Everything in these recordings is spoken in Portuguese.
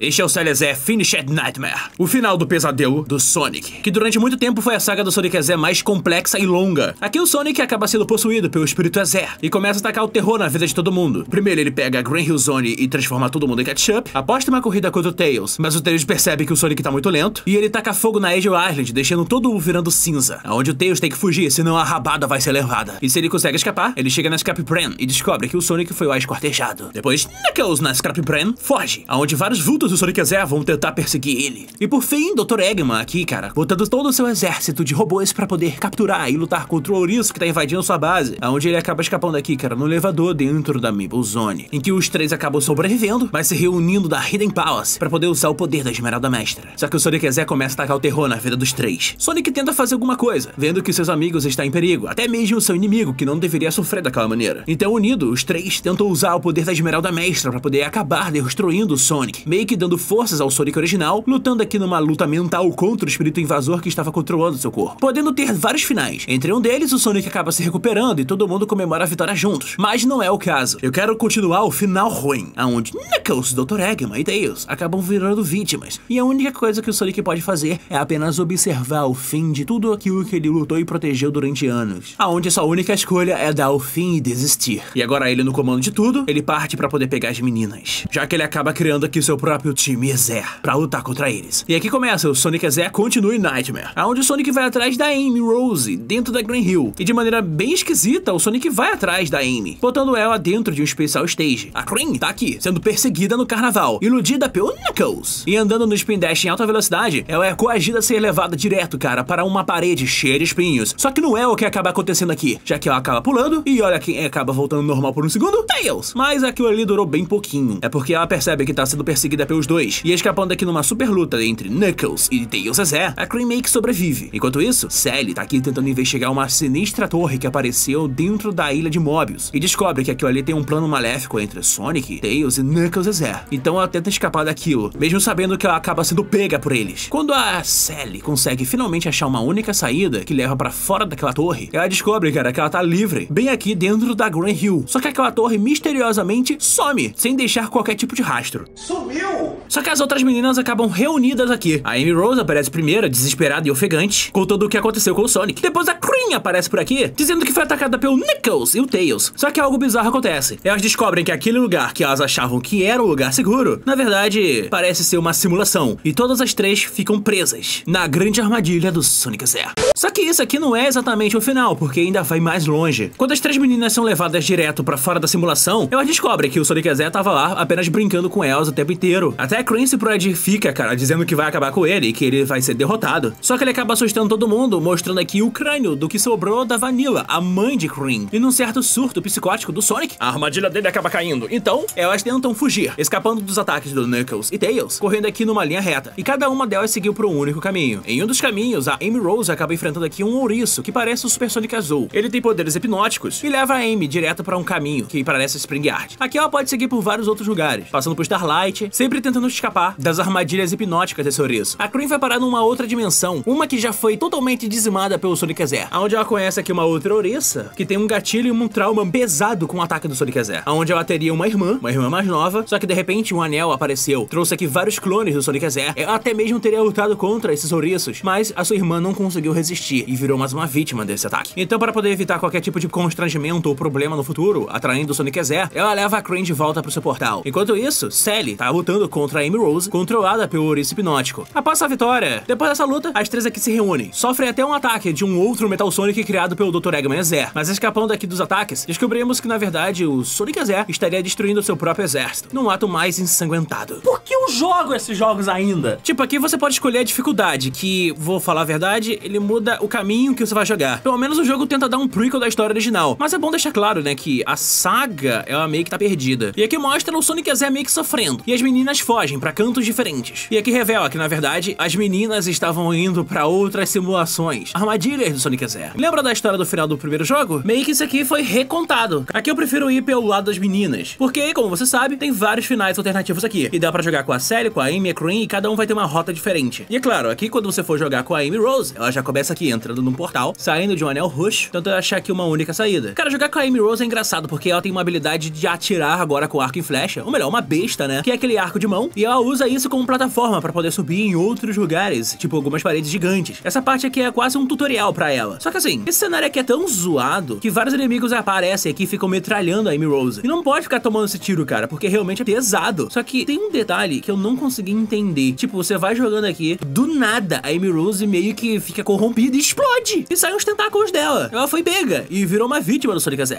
Este é o Sally.exe Finished Nightmare, o final do pesadelo do Sonic, que durante muito tempo foi a saga do Sonic.exe mais complexa e longa. Aqui o Sonic acaba sendo possuído pelo espírito Exe e começa a atacar o terror na vida de todo mundo. Primeiro ele pega a Green Hill Zone e transforma todo mundo em ketchup, aposta uma corrida contra o Tails, mas o Tails percebe que o Sonic tá muito lento e ele taca fogo na Angel Island, deixando todo mundo virando cinza, aonde o Tails tem que fugir, senão a rabada vai ser levada. E se ele consegue escapar, ele chega na Scrap Brain e descobre que o Sonic foi lá esquartejado. Depois, Knuckles na Scrap Brain foge, aonde vários vultos do Sonic.exe vão tentar perseguir ele. E por fim, Dr. Eggman aqui, cara, botando todo o seu exército de robôs pra poder capturar e lutar contra o ouriço que tá invadindo sua base, aonde ele acaba escapando aqui, cara, no elevador dentro da Marble Zone, em que os três acabam sobrevivendo, mas se reunindo da Hidden Palace pra poder usar o poder da Esmeralda Mestra. Só que o Sonic.exe começa a atacar o terror na vida dos três. Sonic tenta fazer alguma coisa, vendo que seus amigos estão em perigo, até mesmo seu inimigo, que não deveria sofrer daquela maneira. Então, unidos, os três tentam usar o poder da Esmeralda Mestra pra poder acabar destruindo o Sonic, meio que dando forças ao Sonic original, lutando aqui numa luta mental contra o espírito invasor que estava controlando seu corpo, podendo ter vários finais. Entre um deles, o Sonic acaba se recuperando e todo mundo comemora a vitória juntos, mas não é o caso. Eu quero continuar o final ruim, aonde Knuckles, Dr. Eggman e Tails acabam virando vítimas, e a única coisa que o Sonic pode fazer é apenas observar o fim de tudo aquilo que ele lutou e protegeu durante anos, aonde sua única escolha é dar o fim e desistir. E agora ele no comando de tudo, ele parte pra poder pegar as meninas, já que ele acaba criando aqui seu próprio time Exe pra lutar contra eles. E aqui começa o Sonic.exe Continue Nightmare, aonde o Sonic vai atrás da Amy Rose dentro da Green Hill, e de maneira bem esquisita o Sonic vai atrás da Amy, botando ela dentro de um especial stage. A Cream tá aqui, sendo perseguida no carnaval, iludida pelo Knuckles, e andando no spin dash em alta velocidade, ela é coagida a ser levada direto, cara, para uma parede cheia de espinhos. Só que não é o que acaba acontecendo aqui, já que ela acaba pulando, e olha quem acaba voltando normal por um segundo, Tails, mas aquilo ali durou bem pouquinho, é porque ela percebe que tá sendo perseguida pelos dois, e escapando aqui numa super luta entre Knuckles e Tails.exe, a Cream meio que sobrevive. Enquanto isso, Sally tá aqui tentando investigar uma sinistra torre que apareceu dentro da ilha de Mobius, e descobre que aquilo ali tem um plano maléfico entre Sonic, Tails e Knuckles.exe, então ela tenta escapar daquilo, mesmo sabendo que ela acaba sendo pega por eles. Quando a Sally consegue finalmente achar uma única saída que leva pra fora daquela torre, ela descobre, cara, que ela tá livre, bem aqui dentro da Green Hill, só que aquela torre misteriosamente some, sem deixar qualquer tipo de rastro. Sumiu! Só que as outras meninas acabam reunidas aqui. A Amy Rose aparece primeiro, desesperada e ofegante, contando o que aconteceu com o Sonic. Depois a Cream aparece por aqui, dizendo que foi atacada pelo Knuckles e o Tails. Só que algo bizarro acontece. Elas descobrem que aquele lugar que elas achavam que era um lugar seguro, na verdade, parece ser uma simulação. E todas as três ficam presas na grande armadilha do Sonic.exe. Só que isso aqui não é exatamente o final, porque ainda vai mais longe. Quando as três meninas são levadas direto pra fora da simulação, elas descobrem que o Sonic.exe tava lá apenas brincando com elas o tempo inteiro. Até a Cream se prodifica, cara, dizendo que vai acabar com ele e que ele vai ser derrotado. Só que ele acaba assustando todo mundo, mostrando aqui o crânio do que sobrou da Vanilla, a mãe de Cream. E num certo surto psicótico do Sonic, a armadilha dele acaba caindo. Então, elas tentam fugir, escapando dos ataques do Knuckles e Tails, correndo aqui numa linha reta. E cada uma delas seguiu por um único caminho. Em um dos caminhos, a Amy Rose acaba enfrentando aqui um ouriço que parece o Super Sonic Azul. Ele tem poderes hipnóticos e leva a Amy direto pra um caminho que parece Spring Yard. Aqui ela pode seguir por vários outros lugares, passando por Starlight, sempre tentando escapar das armadilhas hipnóticas desse ouriço. A Cream vai parar numa outra dimensão, uma que já foi totalmente dizimada pelo Sonic.exe, onde ela conhece aqui uma outra ouriça que tem um gatilho e um trauma pesado com o ataque do Sonic.exe, onde ela teria uma irmã mais nova, só que de repente um anel apareceu, trouxe aqui vários clones do Sonic.exe, ela até mesmo teria lutado contra esses ouriços, mas a sua irmã não conseguiu resistir e virou mais uma vítima desse ataque. Então, para poder evitar qualquer tipo de constrangimento ou problema no futuro, atraindo o Sonic.exe, ela leva a Cream de volta pro seu portal. Enquanto isso, Sally tá lutando contra a Amy Rose, controlada pelo ouriço hipnótico. Após a vitória, depois dessa luta, as três aqui se reúnem, sofrem até um ataque de um outro Metal Sonic criado pelo Dr. Eggman.exe, mas escapando aqui dos ataques, descobrimos que na verdade o Sonic.exe estaria destruindo seu próprio exército, num ato mais ensanguentado. Por que eu jogo esses jogos ainda? Tipo, aqui você pode escolher a dificuldade, que, vou falar a verdade, ele muda o caminho que você vai jogar. Pelo menos o jogo tenta dar um prequel da história original, mas é bom deixar claro, né, que a saga, ela meio que tá perdida. E aqui mostra o Sonic.exe meio que sofrendo, e as meninas fogem pra cantos diferentes. E aqui revela que, na verdade, as meninas estavam indo pra outras simulações, armadilhas do Sonic.exe. Lembra da história do final do primeiro jogo? Meio que isso aqui foi recontado. Aqui eu prefiro ir pelo lado das meninas, porque, como você sabe, tem vários finais alternativos aqui, e dá pra jogar com a Sally, com a Amy e a Cream, e cada um vai ter uma rota diferente. E é claro, aqui quando você for jogar com a Amy Rose, ela já começa aqui entrando num portal, saindo de um anel roxo, tentando achar aqui uma única saída. Cara, jogar com a Amy Rose é engraçado, porque ela tem uma habilidade de atirar agora com arco e flecha, ou melhor, uma besta, né? Que é aquele arco de de mão, e ela usa isso como plataforma para poder subir em outros lugares, tipo algumas paredes gigantes. Essa parte aqui é quase um tutorial para ela. Só que assim, esse cenário aqui é tão zoado que vários inimigos aparecem aqui e ficam metralhando a Amy Rose. E não pode ficar tomando esse tiro, cara, porque realmente é pesado. Só que tem um detalhe que eu não consegui entender. Tipo, você vai jogando aqui, do nada a Amy Rose meio que fica corrompida e explode, e saem os tentáculos dela. Ela foi pega e virou uma vítima do Sonic.exe.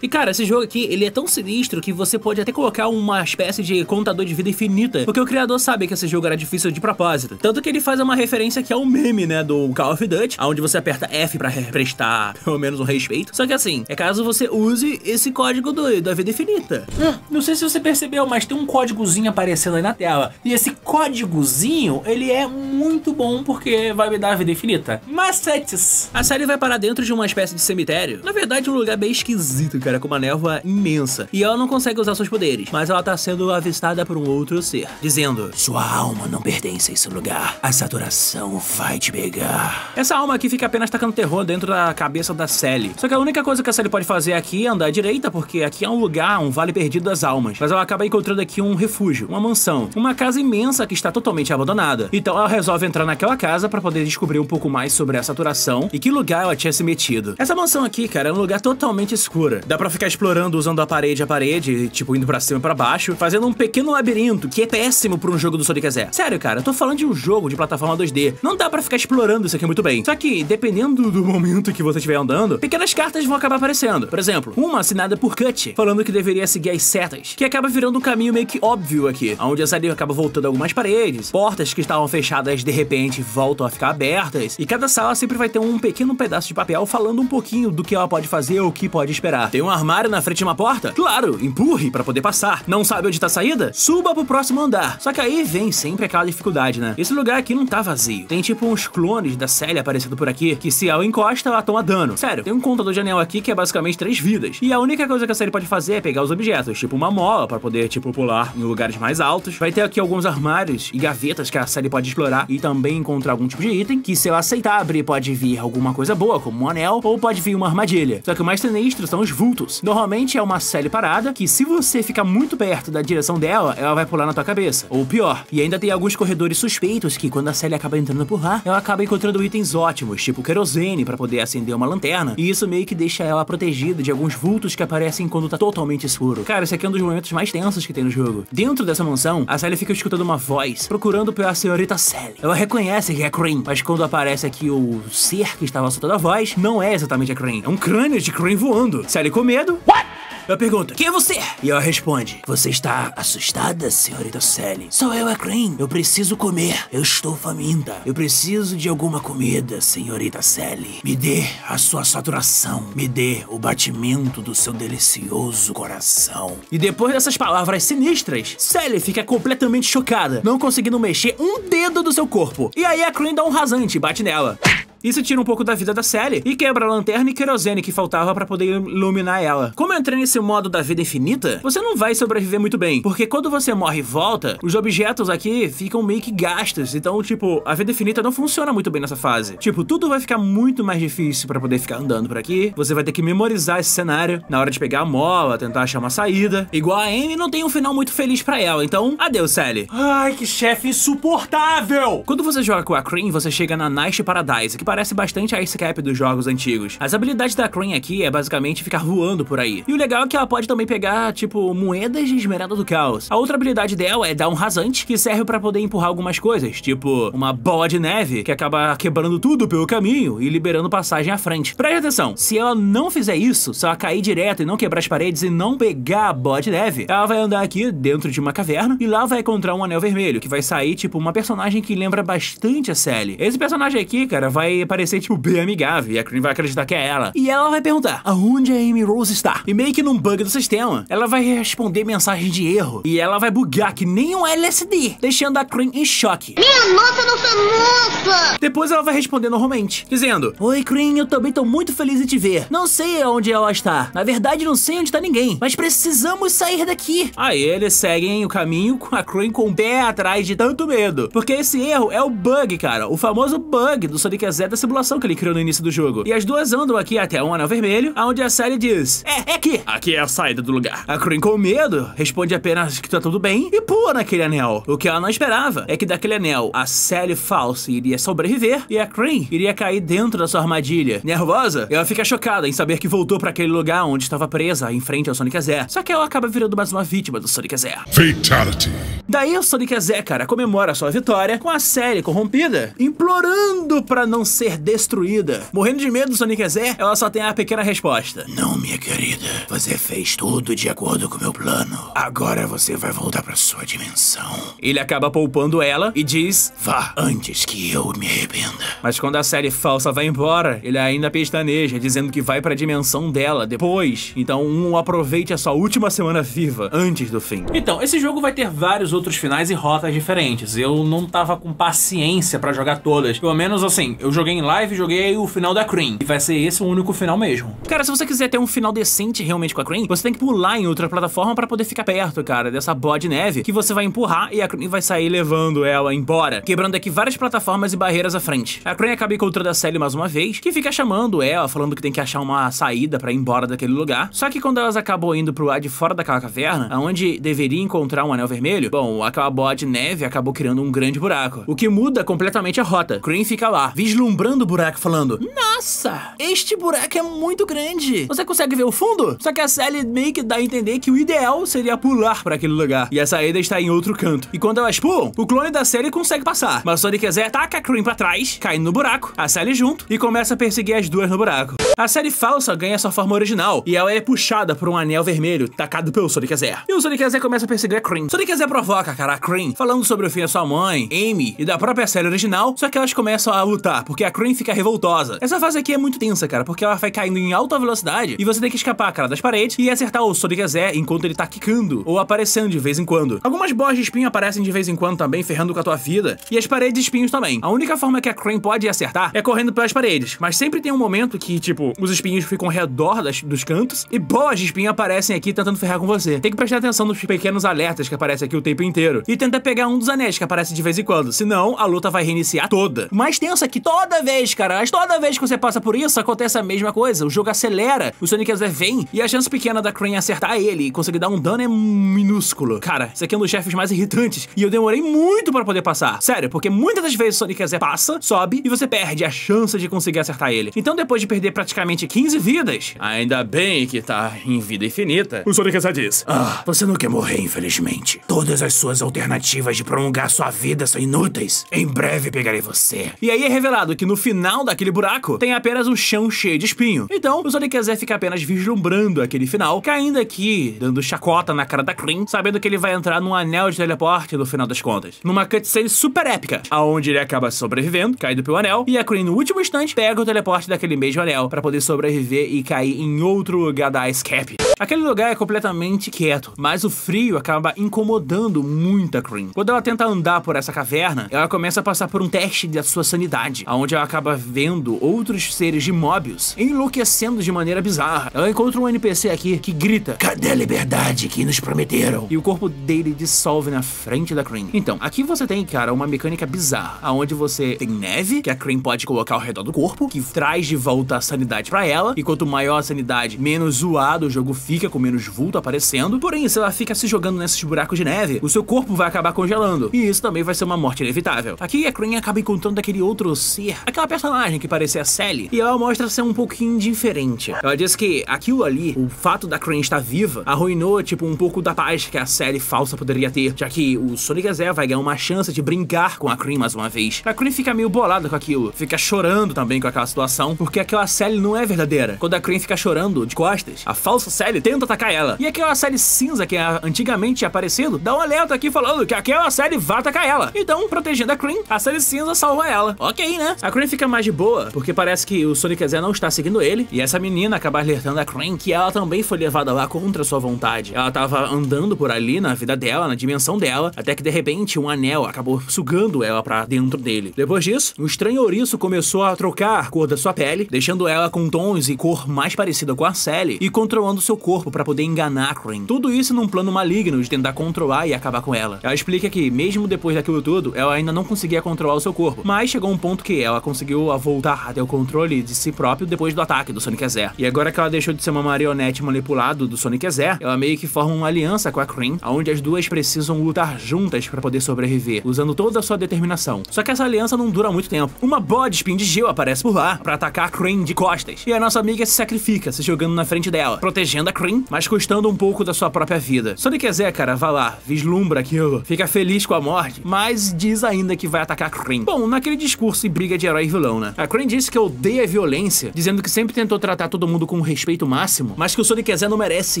E cara, esse jogo aqui, ele é tão sinistro que você pode até colocar uma espécie de contador de vida infinita, porque o criador sabe que esse jogo era difícil de propósito. Tanto que ele faz uma referência que é um meme, né, do Call of Duty, onde você aperta F pra prestar pelo menos um respeito. Só que assim, é caso você use esse código da vida infinita. Não sei se você percebeu, mas tem um códigozinho aparecendo aí na tela, e esse códigozinho, ele é muito bom porque vai me dar a vida infinita. Macetes! A série vai parar dentro de uma espécie de cemitério, na verdade um lugar bem esquisito, cara, com uma névoa imensa, e ela não consegue usar seus poderes, mas ela tá sendo avistada por um outro ser, dizendo: sua alma não pertence a esse lugar, a saturação vai te pegar. Essa alma aqui fica apenas tacando terror dentro da cabeça da Sally, só que a única coisa que a Sally pode fazer aqui é andar à direita, porque aqui é um lugar, um vale perdido das almas, mas ela acaba encontrando aqui um refúgio, uma mansão, uma casa imensa que está totalmente abandonada. Então ela resolve entrar naquela casa pra poder descobrir um pouco mais sobre a saturação e que lugar ela tinha se metido. Essa mansão aqui, cara, é um lugar totalmente escuro. Dá pra ficar explorando usando a parede, tipo, indo pra cima e pra baixo, fazendo um pequeno labirinto, que é péssimo pra um jogo do Sonic.exe. Sério, cara, eu tô falando de um jogo de plataforma 2D. Não dá pra ficar explorando isso aqui muito bem. Só que, dependendo do momento que você estiver andando, pequenas cartas vão acabar aparecendo. Por exemplo, uma assinada por Cut, falando que deveria seguir as setas, que acaba virando um caminho meio que óbvio aqui, onde a Sally acaba voltando algumas paredes, portas que estavam fechadas de repente voltam a ficar abertas, e cada sala sempre vai ter um pequeno pedaço de papel falando um pouquinho do que ela pode fazer ou o que pode esperar. Tem um armário na frente de uma porta? Claro, empurre pra poder passar. Não sabe onde tá a saída? Suba pro próximo andar. Só que aí vem sempre aquela dificuldade, né? Esse lugar aqui não tá vazio. Tem tipo uns clones da Sally aparecendo por aqui, que se ela encosta, ela toma dano. Sério, tem um contador de anel aqui que é basicamente 3 vidas. E a única coisa que a Sally pode fazer é pegar os objetos, tipo uma mola, pra poder, tipo, pular em lugares mais altos. Vai ter aqui alguns armários e gavetas que a Sally pode explorar e também encontrar algum tipo de item, que se ela aceitar abrir, pode vir alguma coisa boa, como um anel, ou pode vir uma armadilha. Só que o mais sinistro são os vultos. Normalmente é uma Sally parada, que se você ficar muito perto da direção dela, ela vai pular na tua cabeça, ou pior. E ainda tem alguns corredores suspeitos que, quando a Sally acaba entrando por lá, ela acaba encontrando itens ótimos, tipo querosene, pra poder acender uma lanterna, e isso meio que deixa ela protegida de alguns vultos que aparecem quando tá totalmente escuro. Cara, esse aqui é um dos momentos mais tensos que tem no jogo. Dentro dessa mansão, a Sally fica escutando uma voz, procurando pela senhorita Sally. Ela reconhece que é Cream, mas quando aparece aqui o ser que estava soltando a voz, não é exatamente a Cream, é um crânio de Cream voando. Sally com medo, what? Ela pergunta: quem é você? E ela responde: você está assustada, senhorita Sally? Sou eu, a Cream. Eu preciso comer. Eu estou faminta. Eu preciso de alguma comida, senhorita Sally. Me dê a sua saturação. Me dê o batimento do seu delicioso coração. E depois dessas palavras sinistras, Sally fica completamente chocada, não conseguindo mexer um dedo do seu corpo. E aí a Cream dá um rasante e bate nela. Isso tira um pouco da vida da Sally e quebra a lanterna e querosene que faltava pra poder iluminar ela. Como eu entrei nesse modo da vida infinita, você não vai sobreviver muito bem, porque quando você morre e volta, os objetos aqui ficam meio que gastos. Então, tipo, a vida infinita não funciona muito bem nessa fase. Tipo, tudo vai ficar muito mais difícil pra poder ficar andando por aqui. Você vai ter que memorizar esse cenário na hora de pegar a mola, tentar achar uma saída. Igual a Amy, não tem um final muito feliz pra ela, então adeus, Sally. Ai, que chefe insuportável! Quando você joga com a Cream, você chega na Ice Paradise, que parece bastante a Ice Cap dos jogos antigos. As habilidades da Cream aqui é basicamente ficar voando por aí. E o legal é que ela pode também pegar, tipo, moedas de Esmeralda do Caos. A outra habilidade dela é dar um rasante, que serve pra poder empurrar algumas coisas, tipo uma bola de neve, que acaba quebrando tudo pelo caminho e liberando passagem à frente. Preste atenção, se ela não fizer isso, se ela cair direto e não quebrar as paredes e não pegar a bola de neve, ela vai andar aqui dentro de uma caverna e lá vai encontrar um anel vermelho, que vai sair, tipo, uma personagem que lembra bastante a Sally. Esse personagem aqui, cara, vai parecer, tipo, bem amigável, e a Cream vai acreditar que é ela. E ela vai perguntar: aonde a Amy Rose está? E meio que num bug do sistema, ela vai responder mensagem de erro, e ela vai bugar que nem um LSD, deixando a Cream em choque. Minha nossa, nossa, nossa! Depois ela vai responder normalmente, dizendo: oi, Cream, eu também tô muito feliz em te ver. Não sei aonde ela está. Na verdade, não sei onde tá ninguém, mas precisamos sair daqui. Aí eles seguem o caminho com a Cream com o pé atrás de tanto medo, porque esse erro é o bug, cara, o famoso bug do Sonic.exe até da simulação que ele criou no início do jogo. E as duas andam aqui até um anel vermelho, onde a Sally diz: é aqui! Aqui é a saída do lugar. A Cream, com medo, responde apenas que tá tudo bem e pula naquele anel. O que ela não esperava é que daquele anel a Sally falsa iria sobreviver e a Cream iria cair dentro da sua armadilha. Nervosa, ela fica chocada em saber que voltou pra aquele lugar onde estava presa em frente ao Sonic.exe. Só que ela acaba virando mais uma vítima do Sonic.exe. Fatality. Daí o Sonic.exe, cara, comemora sua vitória com a Sally corrompida, implorando pra não ser destruída. Morrendo de medo do Sonic.exe, ela só tem a pequena resposta: não, minha querida, você fez tudo de acordo com meu plano. Agora você vai voltar pra sua dimensão. Ele acaba poupando ela e diz: vá, antes que eu me arrependa. Mas quando a Sally falsa vai embora, ele ainda pestaneja, dizendo que vai pra dimensão dela depois. Então aproveite a sua última semana viva antes do fim. Então, esse jogo vai ter vários outros finais e rotas diferentes. Eu não tava com paciência pra jogar todas. Pelo menos assim, eu joguei em live e joguei o final da Cream. E vai ser esse o único final mesmo. Cara, se você quiser ter um final decente realmente com a Cream, você tem que pular em outra plataforma pra poder ficar perto, cara, dessa bola de neve que você vai empurrar e a Cream vai sair levando ela embora, quebrando aqui várias plataformas e barreiras à frente. A Cream acaba encontrando a Sally mais uma vez, que fica chamando ela, falando que tem que achar uma saída pra ir embora daquele lugar. Só que quando elas acabam indo pro lado de fora daquela caverna, aonde deveria encontrar um anel vermelho, bom, aquela bola de neve acabou criando um grande buraco, o que muda completamente a rota. Cream fica lá, vislumbrando o buraco, falando: nossa, este buraco é muito grande. Você consegue ver o fundo? Só que a Sally meio que dá a entender que o ideal seria pular pra aquele lugar, e a saída está em outro canto. E quando elas pulam, o clone da Sally consegue passar, mas Sonic.exe ataca a Cream pra trás, cai no buraco, a Sally junto, e começa a perseguir as duas no buraco. A Sally falsa ganha sua forma original, e ela é puxada por um anel vermelho tacado pelo Sonic.exe. E o Sonic.exe começa a perseguir a Cream. Sonic.exe provoca, cara, a Cream, falando sobre o fim da sua mãe, Amy e da própria série original, só que elas começam a lutar, porque a Cream fica revoltosa. Essa fase aqui é muito tensa, cara, porque ela vai caindo em alta velocidade e você tem que escapar, cara, das paredes e acertar o Sonic.exe enquanto ele tá quicando ou aparecendo de vez em quando. Algumas bolas de espinho aparecem de vez em quando também, ferrando com a tua vida, e as paredes de espinhos também. A única forma que a Cream pode acertar é correndo pelas paredes, mas sempre tem um momento que, tipo, os espinhos ficam ao redor dos cantos e bolas de espinho aparecem aqui tentando ferrar com você. Tem que prestar atenção nos pequenos alertas que aparecem aqui o tempo inteiro e tentar pegar um dos anéis que aparece de vez em quando, senão a luta vai reiniciar toda. Mas tensa que toda vez, cara, toda vez que você passa por isso, acontece a mesma coisa. O jogo acelera, o Sonic.exe vem e a chance pequena da Cream acertar ele e conseguir dar um dano é minúsculo. Cara, isso aqui é um dos chefes mais irritantes e eu demorei muito pra poder passar. Sério, porque muitas das vezes o Sonic.exe passa, sobe e você perde a chance de conseguir acertar ele. Então depois de perder praticamente 15 vidas, ainda bem que tá em vida infinita, o Sonic.exe diz: ah, você não quer morrer, infelizmente. Todas as suas alternativas de prolongar sua vida são inúteis. Em breve pegarei você. E aí é revelado que no final daquele buraco tem apenas um chão cheio de espinho. Então o Sonic.exe fica apenas vislumbrando aquele final, caindo aqui, dando chacota na cara da Cream, sabendo que ele vai entrar num anel de teleporte no final das contas. Numa cutscene super épica, aonde ele acaba sobrevivendo, caído pelo anel, e a Cream no último instante pega o teleporte daquele mesmo anel pra poder sobreviver e cair em outro lugar da Ice Cap. Aquele lugar é completamente quieto, mas o frio acaba incomodando muito a Cream. Quando ela tenta andar por essa caverna, ela começa a passar por um teste da sua sanidade, aonde ela acaba vendo outros seres de Mobius enlouquecendo de maneira bizarra. Ela encontra um NPC aqui que grita: cadê a liberdade que nos prometeram? E o corpo dele dissolve na frente da Cream. Então, aqui você tem, cara, uma mecânica bizarra, aonde você tem neve, que a Cream pode colocar ao redor do corpo, que traz de volta a sanidade pra ela, e quanto maior a sanidade, menos zoado o jogo fica, com menos vulto aparecendo. Porém, se ela fica se jogando nesses buracos de neve, o seu corpo vai acabar congelando, e isso também vai ser uma morte inevitável. Aqui a Cream acaba encontrando aquele outro ser, aquela personagem que parecia a Sally, e ela mostra ser um pouquinho diferente. Ela diz que aquilo ali, o fato da Cream estar viva, arruinou, tipo, um pouco da paz que a Sally falsa poderia ter, já que o Sonic.exe vai ganhar uma chance de brincar com a Cream mais uma vez. A Cream fica meio bolada com aquilo, fica chorando também com aquela situação, porque aquela Sally não é verdadeira. Quando a Cream fica chorando de costas, a falsa Sally tenta atacar ela. E aquela série cinza que antigamente tinha aparecido, dá um alerta aqui falando que aquela série vai atacar ela. Então, protegendo a Cream, a série cinza salva ela. Ok, né? A Cream fica mais de boa, porque parece que o Sonic.exe não está seguindo ele, e essa menina acaba alertando a Cream que ela também foi levada lá contra sua vontade. Ela tava andando por ali na vida dela, na dimensão dela, até que de repente um anel acabou sugando ela pra dentro dele. Depois disso, um estranho ouriço começou a trocar a cor da sua pele, deixando ela ela com tons e cor mais parecida com a Sally e controlando seu corpo para poder enganar a Cream. Tudo isso num plano maligno de tentar controlar e acabar com ela. Ela explica que, mesmo depois daquilo tudo, ela ainda não conseguia controlar o seu corpo, mas chegou um ponto que ela conseguiu voltar até o controle de si próprio depois do ataque do Sonic.exe. E agora que ela deixou de ser uma marionete manipulada do Sonic.exe, ela meio que forma uma aliança com a Cream, onde as duas precisam lutar juntas para poder sobreviver, usando toda a sua determinação. Só que essa aliança não dura muito tempo. Uma bola de Spin de Gel aparece por lá para atacar a Cream de costas, e a nossa amiga se sacrifica, se jogando na frente dela, protegendo a Cream, mas custando um pouco da sua própria vida. Sonic.exe, cara, vai lá, vislumbra aquilo, fica feliz com a morte, mas diz ainda que vai atacar a Cream. Bom, naquele discurso e briga de herói e vilão, né? A Cream disse que odeia a violência, dizendo que sempre tentou tratar todo mundo com o respeito máximo, mas que o Sonic.exe não merece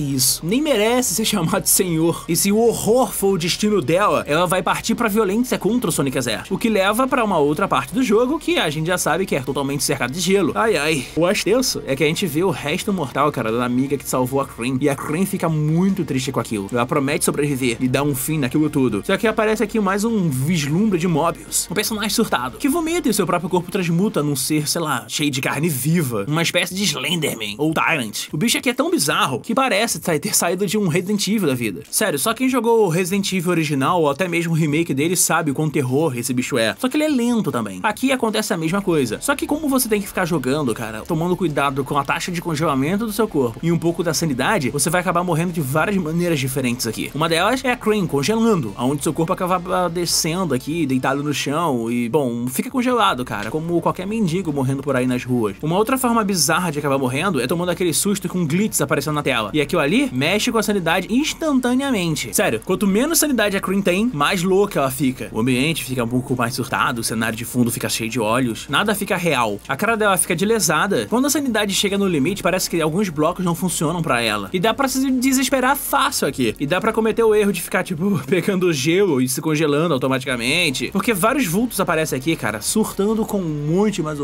isso, nem merece ser chamado de senhor. E se o horror for o destino dela, ela vai partir pra violência contra o Sonic.exe, o que leva pra uma outra parte do jogo que a gente já sabe que é totalmente cercado de gelo. Ai, ai. O mais tenso é que a gente vê o resto mortal, cara, da amiga que salvou a Cream, e a Cream fica muito triste com aquilo. Ela promete sobreviver e dar um fim naquilo tudo. Só que aparece aqui mais um vislumbre de Mobius, um personagem surtado, que vomita e seu próprio corpo transmuta num ser, sei lá, cheio de carne viva, uma espécie de Slenderman ou Tyrant. O bicho aqui é tão bizarro que parece ter saído de um Resident Evil da vida. Sério, só quem jogou o Resident Evil original ou até mesmo o remake dele sabe o quão terror esse bicho é. Só que ele é lento também. Aqui acontece a mesma coisa. Só que como você tem que ficar jogando, cara, tomando cuidado com a taxa de congelamento do seu corpo e um pouco da sanidade, você vai acabar morrendo de várias maneiras diferentes aqui. Uma delas é a Cream congelando, onde seu corpo acaba descendo aqui, deitado no chão e, bom, fica congelado, cara, como qualquer mendigo morrendo por aí nas ruas. Uma outra forma bizarra de acabar morrendo é tomando aquele susto com glitz aparecendo na tela. E aquilo ali mexe com a sanidade instantaneamente. Sério, quanto menos sanidade a Cream tem, mais louca ela fica. O ambiente fica um pouco mais surtado, o cenário de fundo fica cheio de olhos, nada fica real. A cara dela fica de lesada. Quando a sanidade chega no limite, parece que alguns blocos não funcionam pra ela. E dá pra se desesperar fácil aqui. E dá pra cometer o erro de ficar, tipo, pegando gelo e se congelando automaticamente. Porque vários vultos aparecem aqui, cara, surtando com um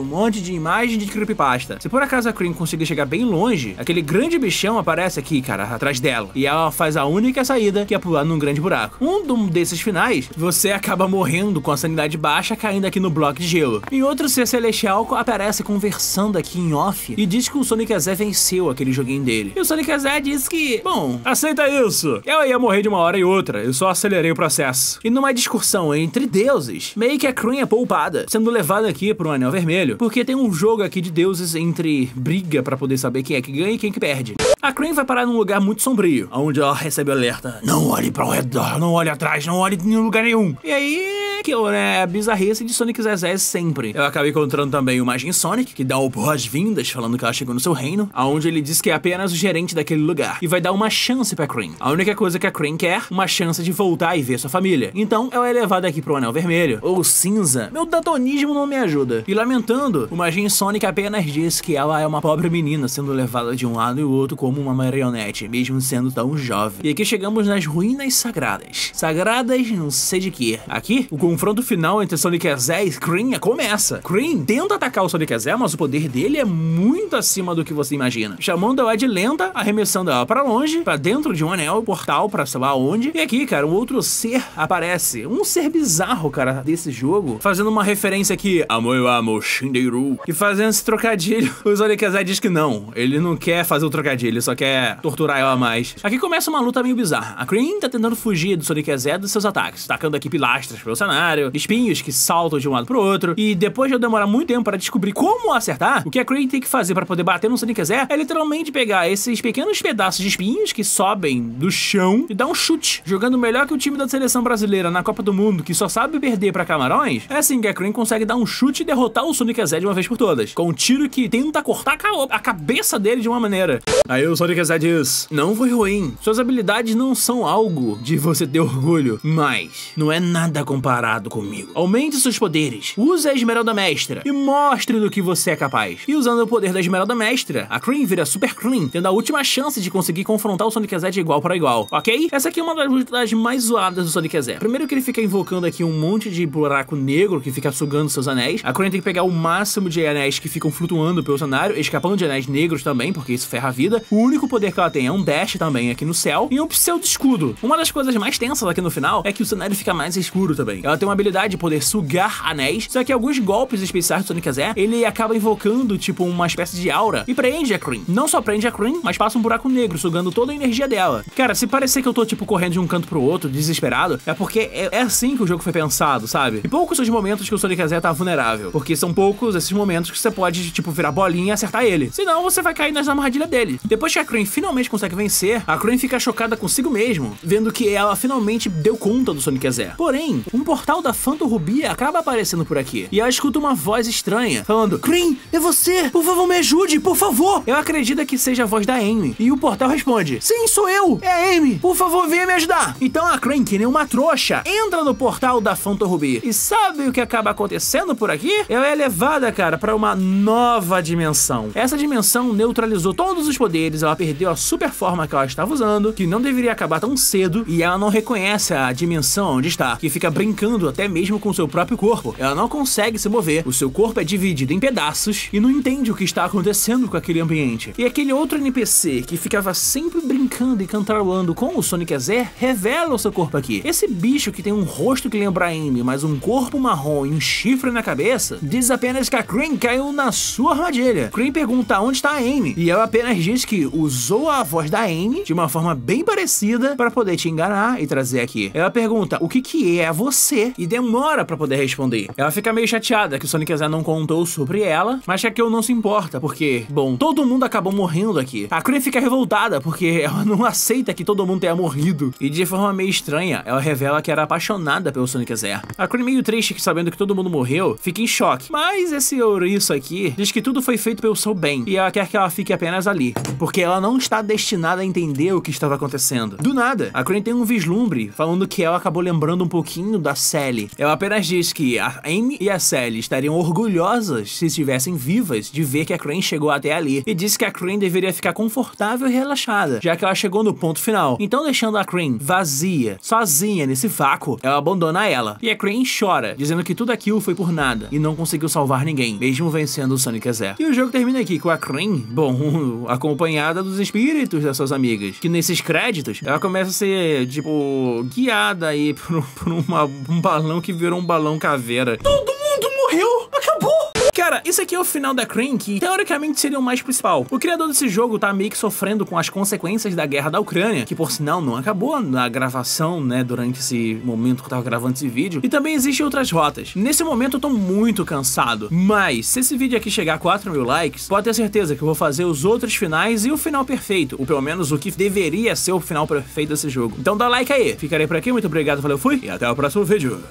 monte de imagem de creepypasta. Se por acaso a Cream conseguir chegar bem longe, aquele grande bichão aparece aqui, cara, atrás dela. E ela faz a única saída, que é pular num grande buraco. Um desses finais, você acaba morrendo com a sanidade baixa, caindo aqui no bloco de gelo. E outro ser celestial aparece conversando aqui em off e diz que o Sonic.exe venceu aquele joguinho dele. E o Sonic.exe diz que, bom, aceita isso. Eu ia morrer de uma hora e outra, eu só acelerei o processo. E numa discussão entre deuses, meio que a Cream é poupada, sendo levada aqui por um anel vermelho, porque tem um jogo aqui de deuses entre briga pra poder saber quem é que ganha e quem que perde. A Cream vai parar num lugar muito sombrio, onde ela recebe o alerta: não olhe pra ao redor, não olhe atrás, não olhe em lugar nenhum. E aí... aquilo, né? A bizarrice de Sonic.exe sempre. Eu acabei encontrando também o Majin Sonic, que dá o boas-vindas falando que ela chegou no seu reino, aonde ele diz que é apenas o gerente daquele lugar e vai dar uma chance pra Cream. A única coisa que a Cream quer, uma chance de voltar e ver sua família. Então, ela é levada aqui pro anel vermelho, ou cinza. Meu datonismo não me ajuda. E lamentando, o Majin Sonic apenas diz que ela é uma pobre menina sendo levada de um lado e o outro como uma marionete, mesmo sendo tão jovem. E aqui chegamos nas ruínas sagradas. Sagradas não sei de quê. Aqui, o confronto final entre Sonic.exe e Cream começa. Cream tenta atacar o Sonic.exe, mas o poder dele é muito acima do que você imagina, chamando ela de lenta, arremessando ela pra longe, pra dentro de um anel, portal, pra sei lá onde. E aqui, cara, um outro ser aparece, um ser bizarro, cara, desse jogo, fazendo uma referência aqui, Amoiwamo Shindeiru, e fazendo esse trocadilho. O Sonic.exe diz que não, ele não quer fazer o trocadilho, ele só quer torturar ela mais. Aqui começa uma luta meio bizarra. A Cream tá tentando fugir do Sonic.exe dos seus ataques, tacando aqui pilastras pelo cenário, espinhos que saltam de um lado pro outro. E depois de eu demorar muito tempo para descobrir como acertar, o que a Cream tem que fazer para poder bater no Sonic.exe é literalmente pegar esses pequenos pedaços de espinhos que sobem do chão e dar um chute, jogando melhor que o time da seleção brasileira na Copa do Mundo, que só sabe perder para camarões. É assim que a Cream consegue dar um chute e derrotar o Sonic.exe de uma vez por todas, com um tiro que tenta cortar a cabeça dele de uma maneira. Aí o Sonic.exe diz: não foi ruim, suas habilidades não são algo de você ter orgulho, mas não é nada comparado comigo. Aumente seus poderes, use a Esmeralda Mestra e mostre do que você é capaz. E usando o poder da Esmeralda Mestra, a Cream vira Super Cream, tendo a última chance de conseguir confrontar o Sonic.exe de igual para igual, ok? Essa aqui é uma das lutas mais zoadas do Sonic.exe. Primeiro que ele fica invocando aqui um monte de buraco negro que fica sugando seus anéis. A Cream tem que pegar o máximo de anéis que ficam flutuando pelo cenário, escapando de anéis negros também, porque isso ferra a vida. O único poder que ela tem é um dash também aqui no céu e um pseudo escudo. Uma das coisas mais tensas aqui no final é que o cenário fica mais escuro também. Ela tem uma habilidade de poder sugar anéis, só que alguns golpes especiais do Sonic.exe, ele acaba invocando tipo uma espécie de aura e prende a Cream. Não só prende a Cream, mas passa um buraco negro, sugando toda a energia dela. Cara, se parecer que eu tô tipo correndo de um canto pro outro, desesperado, é porque é assim que o jogo foi pensado, sabe? E poucos são os momentos que o Sonic.exe tá vulnerável, porque são poucos esses momentos que você pode tipo virar bolinha e acertar ele, senão você vai cair nas armadilhas dele. Depois que a Cream finalmente consegue vencer, a Cream fica chocada consigo mesmo, vendo que ela finalmente deu conta do Sonic.exe. Porém, um portal da Phantom Ruby acaba aparecendo por aqui, e ela escuta uma voz estranha, falando: Cream, é você! Por favor, me ajude, por favor! Ela acredita que seja a voz da Amy, e o portal responde: Sim, sou eu! É a Amy! Por favor, venha me ajudar! Então a Cream, que nem uma trouxa, entra no portal da Phantom Ruby, e sabe o que acaba acontecendo por aqui? Ela é levada, cara, pra uma nova dimensão. Essa dimensão neutralizou todos os poderes, ela perdeu a super forma que ela estava usando, que não deveria acabar tão cedo, e ela não reconhece a dimensão onde está, que fica brincando até mesmo com seu próprio corpo. Ela não consegue se mover, o seu corpo é dividido em pedaços e não entende o que está acontecendo com aquele ambiente. E aquele outro NPC que ficava sempre brincando e cantarolando com o Sonic.exe revela o seu corpo aqui. Esse bicho que tem um rosto que lembra a Amy, mas um corpo marrom e um chifre na cabeça, diz apenas que a Cream caiu na sua armadilha. Cream pergunta onde está a Amy e ela apenas diz que usou a voz da Amy de uma forma bem parecida para poder te enganar e trazer aqui. Ela pergunta o que é você e demora para poder responder. Ela fica meio chateada que o Sonic.exe não contou sobre ela, mas Shaquille não se importa porque, bom, todo mundo acabou morrendo aqui. A Cream fica revoltada porque ela não aceita que todo mundo tenha morrido e de forma meio estranha ela revela que era apaixonada pelo Sonic.exe. A Cream, meio triste sabendo que todo mundo morreu, fica em choque, mas esse ouriço aqui diz que tudo foi feito pelo seu bem e ela quer que ela fique apenas ali, porque ela não está destinada a entender o que estava acontecendo. Do nada, a Cream tem um vislumbre falando que ela acabou lembrando um pouquinho da Sally. Ela apenas diz que a Amy e a Sally estariam orgulhosas se estivessem vivas de ver que a Cream chegou até ali e disse que a Cream deveria ficar confortável e relaxada, já que ela chegou no ponto final. Então, deixando a Cream vazia, sozinha nesse vácuo, ela abandona ela. E a Cream chora, dizendo que tudo aquilo foi por nada e não conseguiu salvar ninguém, mesmo vencendo o Sonic.exe. E o jogo termina aqui com a Cream, bom, acompanhada dos espíritos das suas amigas, que nesses créditos, ela começa a ser, tipo, guiada aí por um balão que virou um balão caveira. Todo mundo morreu! Acabou! Cara, isso aqui é o final da Cream, que teoricamente seria o mais principal. O criador desse jogo tá meio que sofrendo com as consequências da guerra da Ucrânia, que por sinal não acabou na gravação, né, durante esse momento que eu tava gravando esse vídeo. E também existem outras rotas. Nesse momento eu tô muito cansado, mas se esse vídeo aqui chegar a 4.000 likes, pode ter certeza que eu vou fazer os outros finais e o final perfeito, ou pelo menos o que deveria ser o final perfeito desse jogo. Então dá like aí. Ficarei por aqui, muito obrigado, valeu, fui, e até o próximo vídeo.